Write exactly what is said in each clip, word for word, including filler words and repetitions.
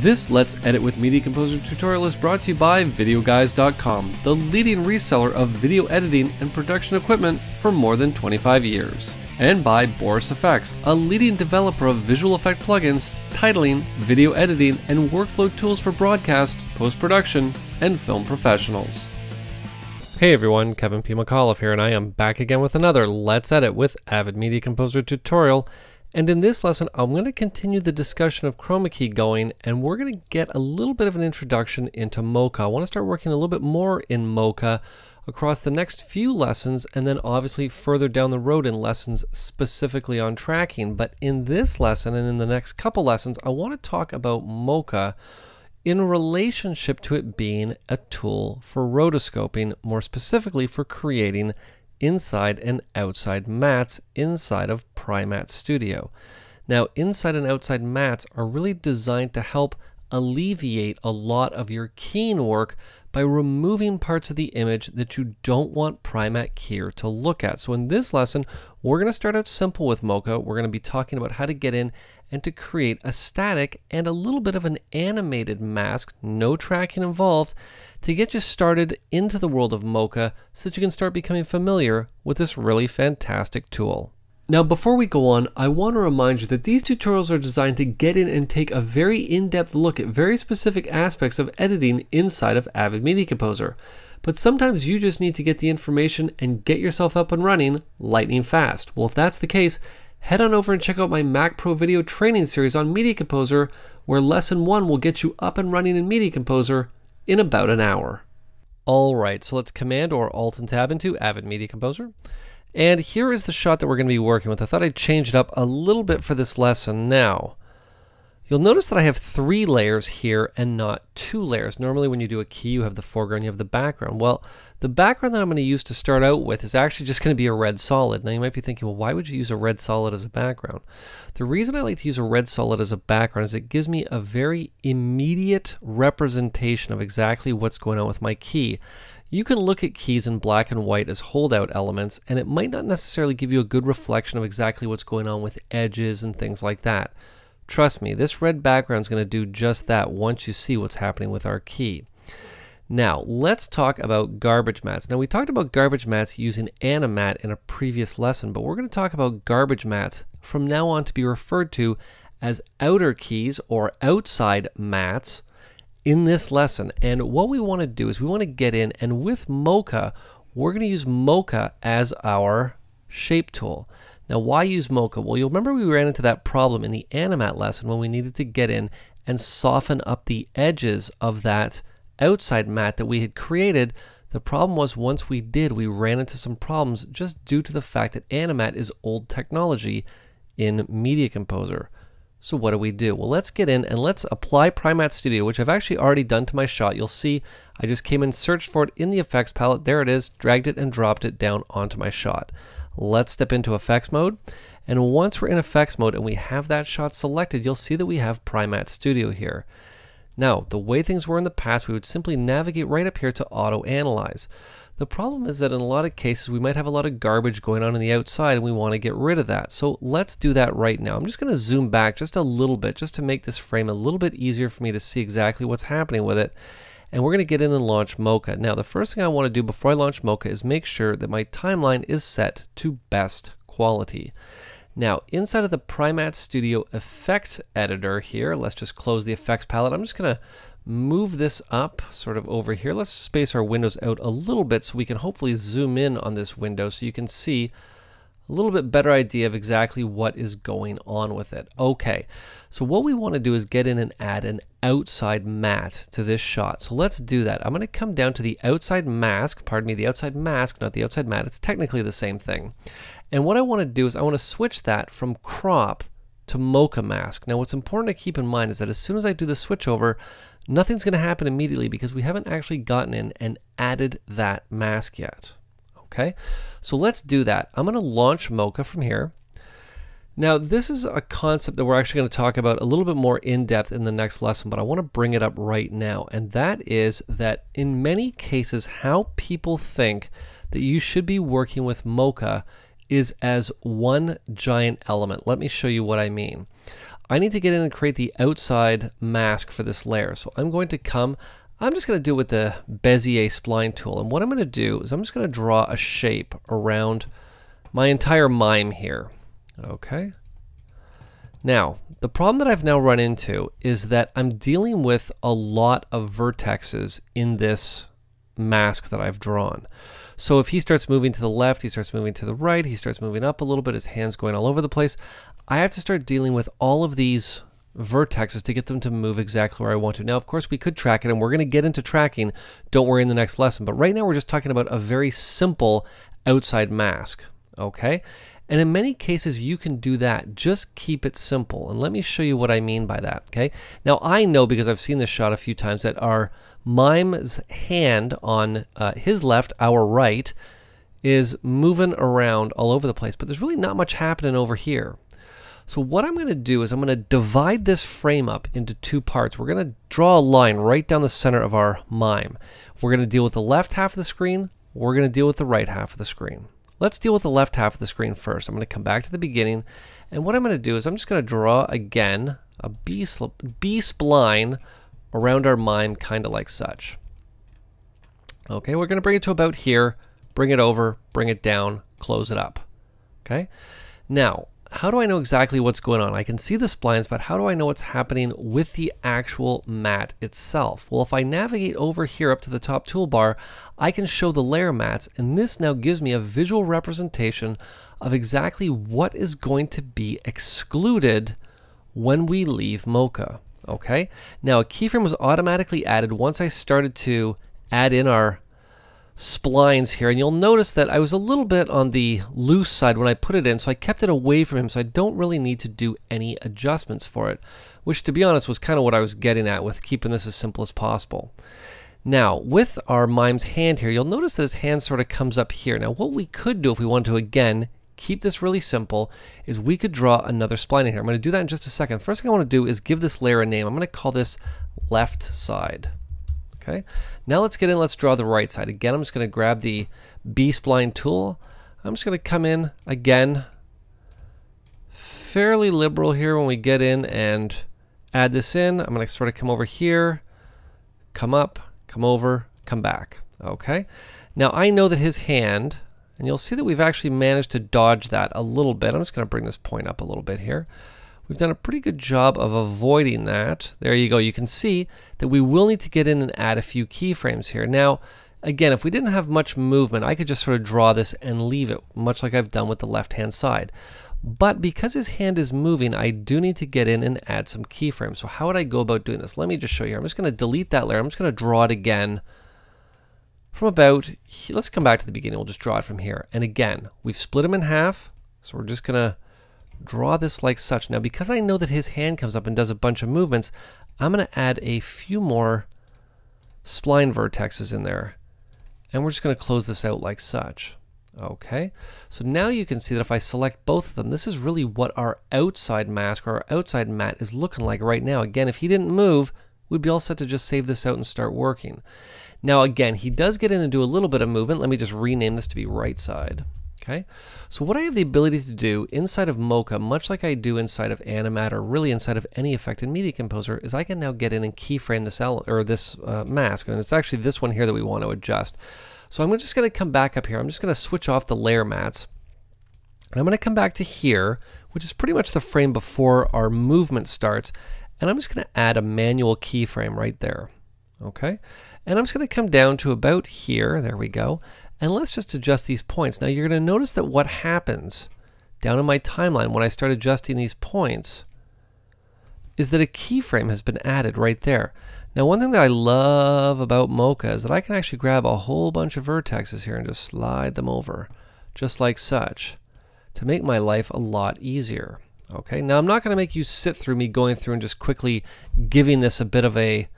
This Let's Edit with Media Composer tutorial is brought to you by Video Guys dot com, the leading reseller of video editing and production equipment for more than twenty-five years. And by Boris F X, a leading developer of visual effect plugins, titling, video editing, and workflow tools for broadcast, post-production, and film professionals. Hey everyone, Kevin P. McAuliffe here, and I am back again with another Let's Edit with Avid Media Composer tutorial. And in this lesson, I'm going to continue the discussion of Chroma Key going, and we're going to get a little bit of an introduction into Mocha. I want to start working a little bit more in Mocha across the next few lessons, and then obviously further down the road in lessons specifically on tracking. But in this lesson and in the next couple lessons, I want to talk about Mocha in relationship to it being a tool for rotoscoping, more specifically for creating inside and outside mats inside of Primatte Studio. Now, inside and outside mats are really designed to help alleviate a lot of your keying work by removing parts of the image that you don't want Primatte Keyer to look at. So in this lesson, we're going to start out simple with Mocha. We're going to be talking about how to get in and to create a static and a little bit of an animated mask, no tracking involved, to get you started into the world of Mocha so that you can start becoming familiar with this really fantastic tool. Now, before we go on, I want to remind you that these tutorials are designed to get in and take a very in-depth look at very specific aspects of editing inside of Avid Media Composer. But sometimes you just need to get the information and get yourself up and running lightning fast. Well, if that's the case, head on over and check out my Mac Pro video training series on Media Composer, where lesson one will get you up and running in Media Composer in about an hour. All right, so let's Command or Alt and Tab into Avid Media Composer. And here is the shot that we're going to be working with. I thought I'd change it up a little bit for this lesson. Now, you'll notice that I have three layers here and not two layers. Normally when you do a key, you have the foreground, you have the background. Well, the background that I'm going to use to start out with is actually just going to be a red solid. Now you might be thinking, well, why would you use a red solid as a background? The reason I like to use a red solid as a background is it gives me a very immediate representation of exactly what's going on with my key. You can look at keys in black and white as holdout elements, and it might not necessarily give you a good reflection of exactly what's going on with edges and things like that. Trust me, this red background is going to do just that once you see what's happening with our key. Now, let's talk about garbage mats. Now, we talked about garbage mats using Animat in a previous lesson, but we're going to talk about garbage mats from now on to be referred to as outer keys or outside mats in this lesson. And what we want to do is we want to get in, and with Mocha, we're going to use Mocha as our shape tool. Now, why use Mocha? Well, you'll remember we ran into that problem in the Animat lesson when we needed to get in and soften up the edges of that outside mat that we had created. The problem was once we did, we ran into some problems just due to the fact that Animat is old technology in Media Composer. So what do we do? Well, let's get in and let's apply Primatte Studio, which I've actually already done to my shot. You'll see I just came and searched for it in the effects palette. There it is, dragged it and dropped it down onto my shot. Let's step into effects mode. And once we're in effects mode and we have that shot selected, you'll see that we have Primatte Studio here. Now, the way things were in the past, we would simply navigate right up here to auto analyze. The problem is that in a lot of cases, we might have a lot of garbage going on on the outside and we want to get rid of that. So let's do that right now. I'm just going to zoom back just a little bit just to make this frame a little bit easier for me to see exactly what's happening with it. And we're going to get in and launch Mocha. Now, the first thing I want to do before I launch Mocha is make sure that my timeline is set to best quality. Now, inside of the Primatte Studio effect editor here, let's just close the effects palette. I'm just going to move this up sort of over here. Let's space our windows out a little bit so we can hopefully zoom in on this window so you can see a little bit better idea of exactly what is going on with it. Okay, so what we want to do is get in and add an outside mat to this shot. So let's do that. I'm going to come down to the outside mask, pardon me, the outside mask, not the outside mat. It's technically the same thing. And what I want to do is I want to switch that from crop to Mocha mask. Now, what's important to keep in mind is that as soon as I do the switch over, nothing's going to happen immediately because we haven't actually gotten in and added that mask yet. Okay, so let's do that. I'm going to launch Mocha from here. Now, this is a concept that we're actually going to talk about a little bit more in depth in the next lesson, but I want to bring it up right now. And that is that in many cases, how people think that you should be working with Mocha is as one giant element. Let me show you what I mean. I need to get in and create the outside mask for this layer. So I'm going to come, I'm just going to do it with the Bezier spline tool. And what I'm going to do is I'm just going to draw a shape around my entire mime here. Okay. Now, the problem that I've now run into is that I'm dealing with a lot of vertexes in this mask that I've drawn. So if he starts moving to the left, he starts moving to the right, he starts moving up a little bit, his hand's going all over the place. I have to start dealing with all of these vertexes to get them to move exactly where I want to. Now, of course, we could track it, and we're going to get into tracking, don't worry, in the next lesson. But right now, we're just talking about a very simple outside mask, okay? And in many cases, you can do that. Just keep it simple. And let me show you what I mean by that, okay? Now, I know, because I've seen this shot a few times, that our mime's hand on uh, his left, our right, is moving around all over the place. But there's really not much happening over here. So what I'm going to do is I'm going to divide this frame up into two parts. We're going to draw a line right down the center of our mime. We're going to deal with the left half of the screen. We're going to deal with the right half of the screen. Let's deal with the left half of the screen first. I'm going to come back to the beginning, and what I'm going to do is I'm just going to draw again a B spline around our mime, kind of like such. Okay, we're going to bring it to about here, bring it over, bring it down, close it up. Okay, now how do I know exactly what's going on? I can see the splines, but how do I know what's happening with the actual mat itself? Well, if I navigate over here up to the top toolbar, I can show the layer mats, and this now gives me a visual representation of exactly what is going to be excluded when we leave Mocha. Okay? Now, a keyframe was automatically added once I started to add in our splines here, and you'll notice that I was a little bit on the loose side when I put it in, so I kept it away from him, so I don't really need to do any adjustments for it, which, to be honest, was kind of what I was getting at with keeping this as simple as possible. Now, with our mime's hand here, you'll notice that his hand sort of comes up here. Now, what we could do if we wanted to, again, keep this really simple, is we could draw another spline in here. I'm going to do that in just a second. First thing I want to do is give this layer a name. I'm going to call this left side. Okay. Now let's get in, let's draw the right side. Again, I'm just going to grab the B-spline tool. I'm just going to come in, again, fairly liberal here when we get in and add this in. I'm going to sort of come over here, come up, come over, come back. Okay. Now I know that his hand, and you'll see that we've actually managed to dodge that a little bit. I'm just going to bring this point up a little bit here. We've done a pretty good job of avoiding that. There you go. You can see that we will need to get in and add a few keyframes here. Now, again, if we didn't have much movement, I could just sort of draw this and leave it, much like I've done with the left-hand side. But because his hand is moving, I do need to get in and add some keyframes. So how would I go about doing this? Let me just show you. I'm just going to delete that layer. I'm just going to draw it again from about, let's come back to the beginning. We'll just draw it from here. And again, we've split him in half. So we're just going to draw this like such. Now, because I know that his hand comes up and does a bunch of movements, I'm going to add a few more spline vertexes in there. And we're just going to close this out like such. Okay. So now you can see that if I select both of them, this is really what our outside mask or our outside mat is looking like right now. Again, if he didn't move, we'd be all set to just save this out and start working. Now, again, he does get in and do a little bit of movement. Let me just rename this to be right side. Okay, so what I have the ability to do inside of Mocha, much like I do inside of Animat, or really inside of any effect in Media Composer, is I can now get in and keyframe this or this uh, mask, and it's actually this one here that we want to adjust. So I'm just going to come back up here. I'm just going to switch off the layer mats, and I'm going to come back to here, which is pretty much the frame before our movement starts, and I'm just going to add a manual keyframe right there. Okay, and I'm just going to come down to about here. There we go. And let's just adjust these points. Now you're going to notice that what happens down in my timeline when I start adjusting these points is that a keyframe has been added right there. Now, one thing that I love about Mocha is that I can actually grab a whole bunch of vertexes here and just slide them over just like such to make my life a lot easier. Okay, now I'm not going to make you sit through me going through and just quickly giving this a bit of a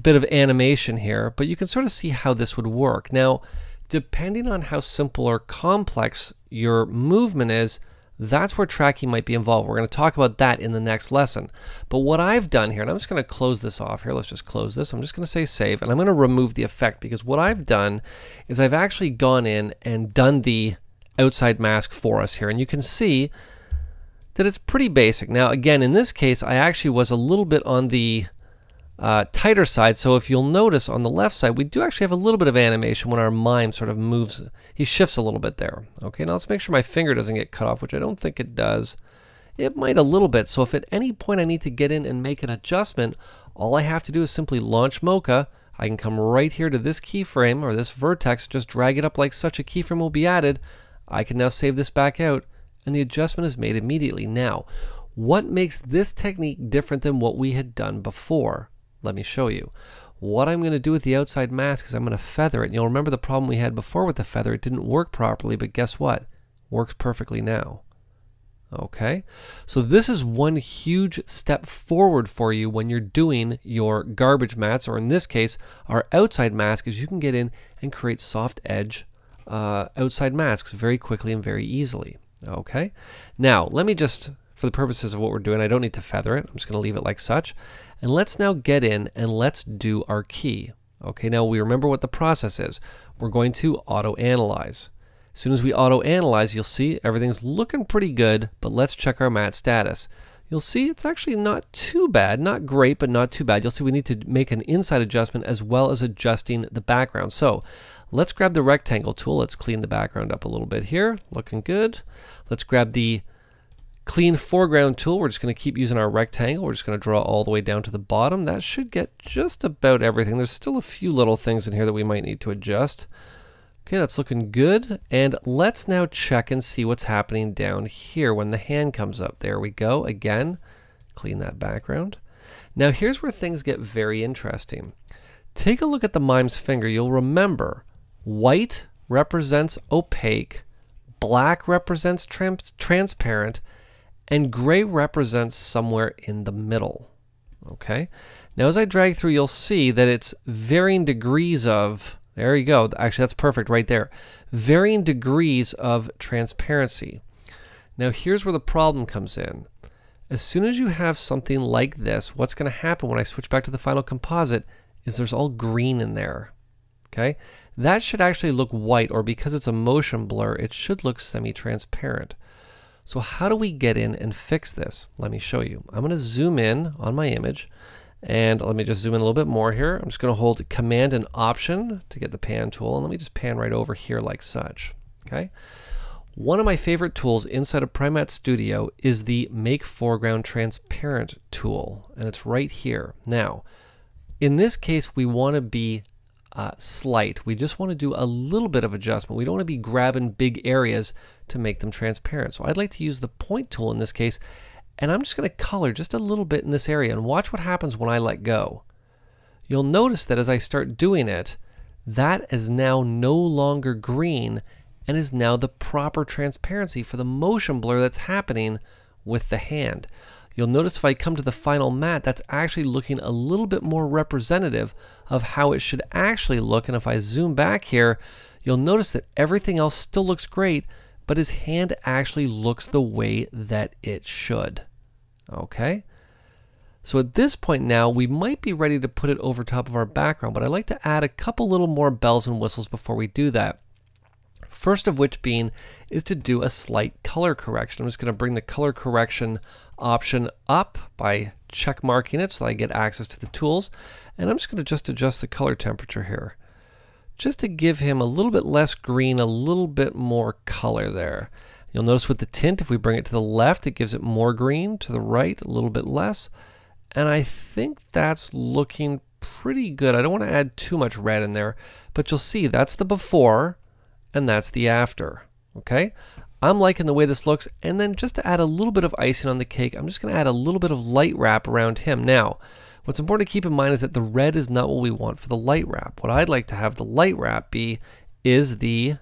bit of animation here, but you can sort of see how this would work. Now, depending on how simple or complex your movement is, that's where tracking might be involved. We're going to talk about that in the next lesson. But what I've done here, and I'm just going to close this off here. Let's just close this. I'm just going to say save, and I'm going to remove the effect, because what I've done is I've actually gone in and done the outside mask for us here, and you can see that it's pretty basic. Now again, in this case, I actually was a little bit on the uh, tighter side, so if you'll notice on the left side, we do actually have a little bit of animation when our mime sort of moves. He shifts a little bit there. Okay, now let's make sure my finger doesn't get cut off, which I don't think it does. It might a little bit, so if at any point I need to get in and make an adjustment, all I have to do is simply launch Mocha. I can come right here to this keyframe or this vertex, just drag it up like such. A keyframe will be added. I can now save this back out, and the adjustment is made immediately. Now, what makes this technique different than what we had done before? Let me show you. What I'm going to do with the outside mask is I'm going to feather it. And you'll remember the problem we had before with the feather. It didn't work properly, but guess what? Works perfectly now. Okay, so this is one huge step forward for you when you're doing your garbage mats, or in this case, our outside mask, is you can get in and create soft edge uh, outside masks very quickly and very easily. Okay, now let me just, for the purposes of what we're doing, I don't need to feather it. I'm just going to leave it like such. And let's now get in and let's do our key. Okay, now we remember what the process is. We're going to auto-analyze. As soon as we auto-analyze, you'll see everything's looking pretty good, but let's check our mat status. You'll see it's actually not too bad, not great, but not too bad. You'll see we need to make an inside adjustment as well as adjusting the background. So let's grab the rectangle tool. Let's clean the background up a little bit here. Looking good. Let's grab the clean foreground tool. We're just going to keep using our rectangle. We're just going to draw all the way down to the bottom. That should get just about everything. There's still a few little things in here that we might need to adjust. Okay, that's looking good, and let's now check and see what's happening down here when the hand comes up. There we go. Again, clean that background. Now here's where things get very interesting. Take a look at the mime's finger. You'll remember white represents opaque, black represents trans transparent, and gray represents somewhere in the middle. Okay, now as I drag through, you'll see that it's varying degrees of, there you go, actually that's perfect right there, varying degrees of transparency. Now here's where the problem comes in. As soon as you have something like this, what's going to happen when I switch back to the final composite is there's all green in there. Okay, that should actually look white, or because it's a motion blur, it should look semi-transparent. So how do we get in and fix this? Let me show you. I'm going to zoom in on my image. And let me just zoom in a little bit more here. I'm just going to hold Command and Option to get the pan tool, and let me just pan right over here like such. Okay. One of my favorite tools inside of Primatte Studio is the Make Foreground Transparent tool, and it's right here. Now, in this case, we want to be uh, slight. We just want to do a little bit of adjustment. We don't want to be grabbing big areas to make them transparent. So I'd like to use the Point tool in this case. And I'm just going to color just a little bit in this area, and watch what happens when I let go. You'll notice that as I start doing it, that is now no longer green and is now the proper transparency for the motion blur that's happening with the hand. You'll notice if I come to the final mat, that's actually looking a little bit more representative of how it should actually look. And if I zoom back here, you'll notice that everything else still looks great, but his hand actually looks the way that it should. Okay, so at this point now we might be ready to put it over top of our background, but I like to add a couple little more bells and whistles before we do that. First of which being is to do a slight color correction. I'm just going to bring the color correction option up by check marking it so that I get access to the tools, and I'm just going to just adjust the color temperature here, just to give him a little bit less green, a little bit more color there. You'll notice with the tint, if we bring it to the left, it gives it more green, to the right, a little bit less. And I think that's looking pretty good. I don't want to add too much red in there, but you'll see that's the before and that's the after. Okay, I'm liking the way this looks. And then just to add a little bit of icing on the cake, I'm just going to add a little bit of light wrap around him. Now, what's important to keep in mind is that the red is not what we want for the light wrap. What I'd like to have the light wrap be is the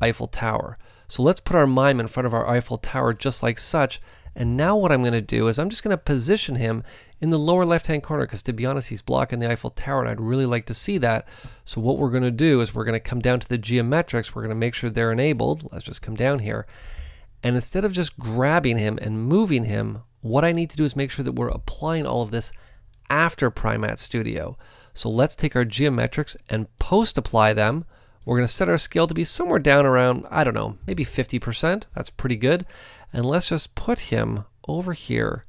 Eiffel Tower. So let's put our mime in front of our Eiffel Tower just like such. And now what I'm going to do is I'm just going to position him in the lower left-hand corner, because to be honest, he's blocking the Eiffel Tower and I'd really like to see that. So what we're going to do is we're going to come down to the geometrics. We're going to make sure they're enabled. Let's just come down here. And instead of just grabbing him and moving him, what I need to do is make sure that we're applying all of this after Primatte Studio. So let's take our geometrics and post apply them. We're going to set our scale to be somewhere down around, I don't know, maybe fifty percent. That's pretty good. And let's just put him over here,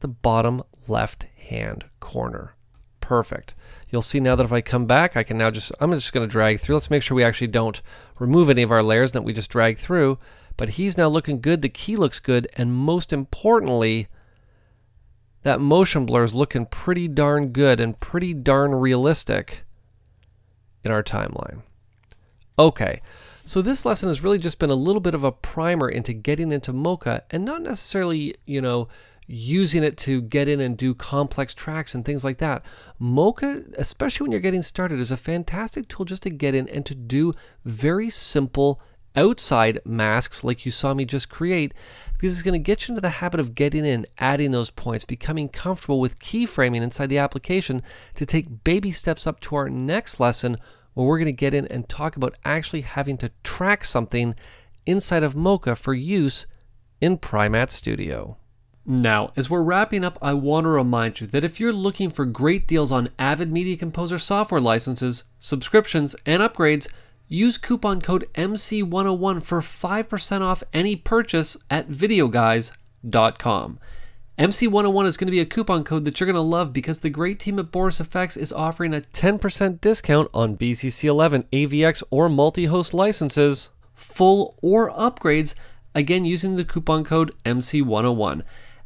the bottom left hand corner. Perfect. You'll see now that if I come back, I can now just, I'm just going to drag through. Let's make sure we actually don't remove any of our layers that we just drag through. But he's now looking good. The key looks good. And most importantly, that motion blur is looking pretty darn good and pretty darn realistic in our timeline. Okay. So this lesson has really just been a little bit of a primer into getting into Mocha, and not necessarily, you know, using it to get in and do complex tracks and things like that. Mocha, especially when you're getting started, is a fantastic tool just to get in and to do very simple outside masks like you saw me just create, because it's going to get you into the habit of getting in, adding those points, becoming comfortable with keyframing inside the application to take baby steps up to our next lesson, where we're going to get in and talk about actually having to track something inside of Mocha for use in Primatte Studio. Now, as we're wrapping up, I want to remind you that if you're looking for great deals on Avid Media Composer software licenses, subscriptions, and upgrades, use coupon code M C one oh one for five percent off any purchase at video guys dot com. M C one oh one is going to be a coupon code that you're going to love, because the great team at Boris F X is offering a ten percent discount on B C C eleven, A V X, or multi-host licenses, full or upgrades, again using the coupon code M C one oh one.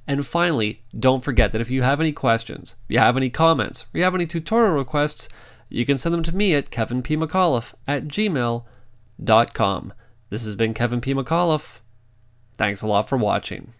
And finally, don't forget that if you have any questions, you have any comments, or you have any tutorial requests, you can send them to me at kevin p mcauliffe at gmail dot com. This has been Kevin P. McAuliffe. Thanks a lot for watching.